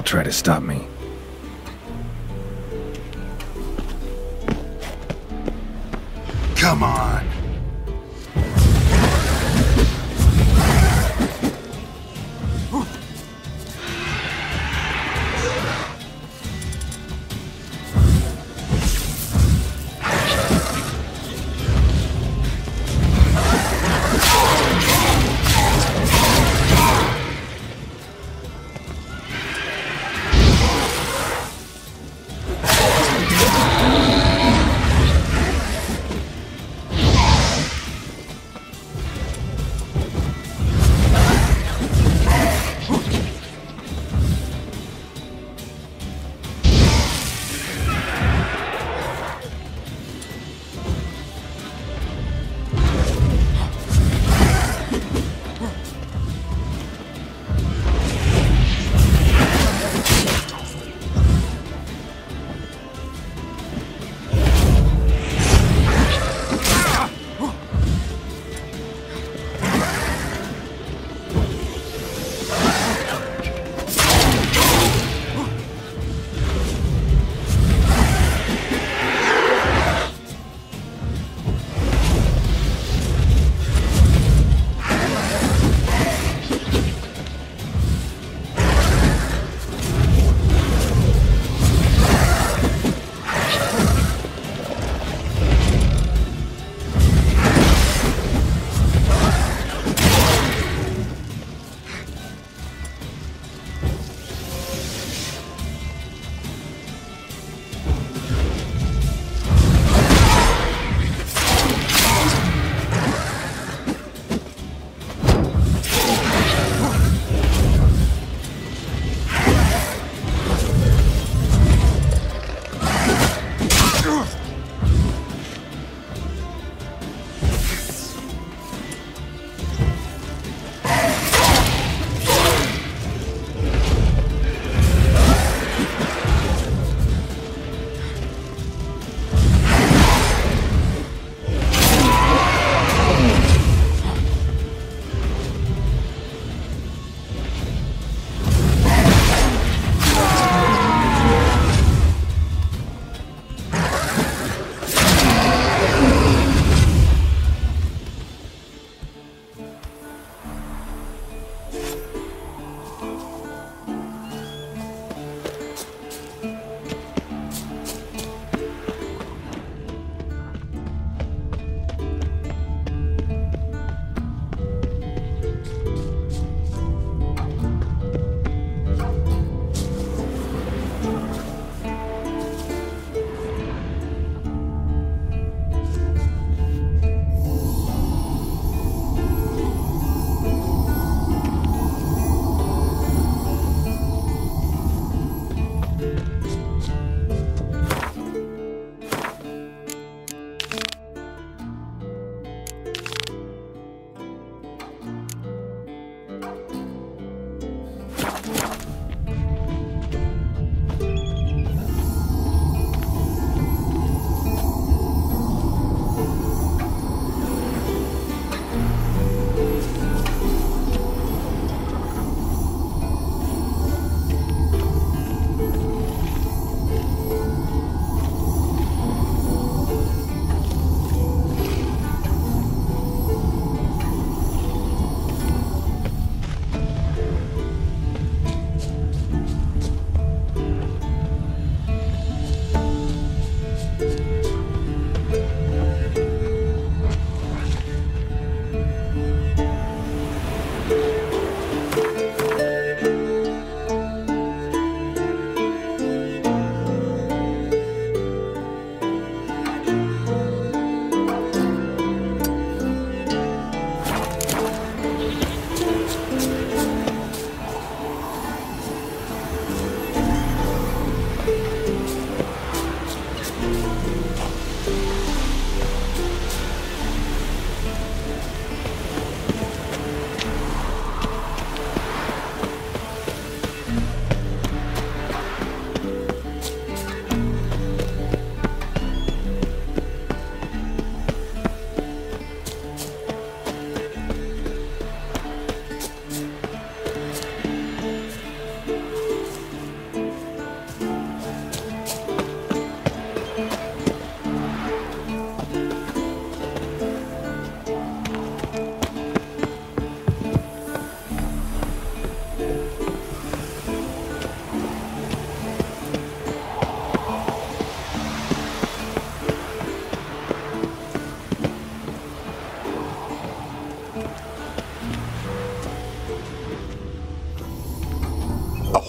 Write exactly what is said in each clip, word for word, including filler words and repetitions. they'll try to stop me. Come on!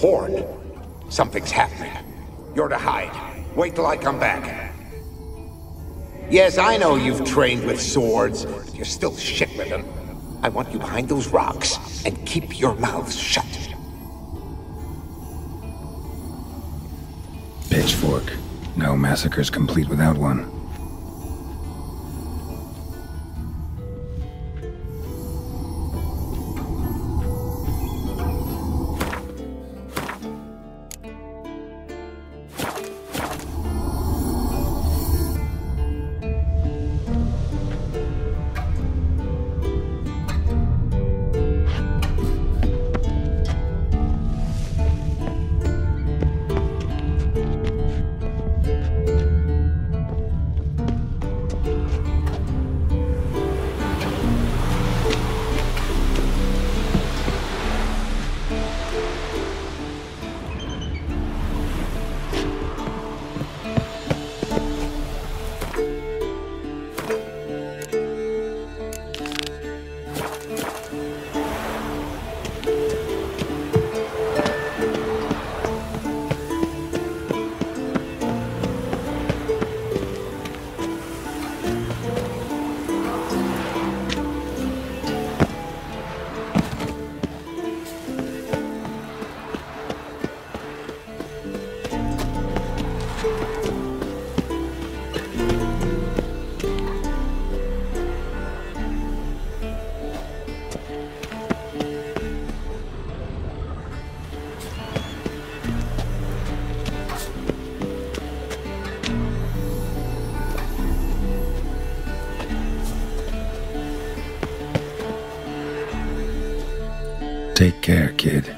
horn. Something's happening. You're to hide. Wait till I come back. Yes, I know you've trained with swords, but you're still shit with them. I want you behind those rocks, and keep your mouths shut. Pitchfork. No massacre's complete without one. Take care, kid.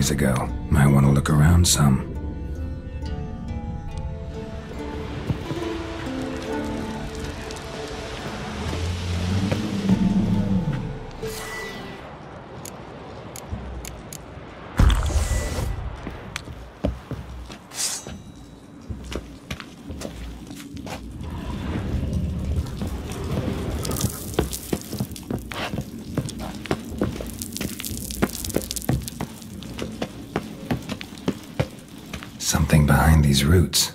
centuries ago. Might want to look around some. Something behind these roots.